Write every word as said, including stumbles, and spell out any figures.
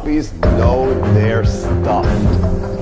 Puppies know their stuff.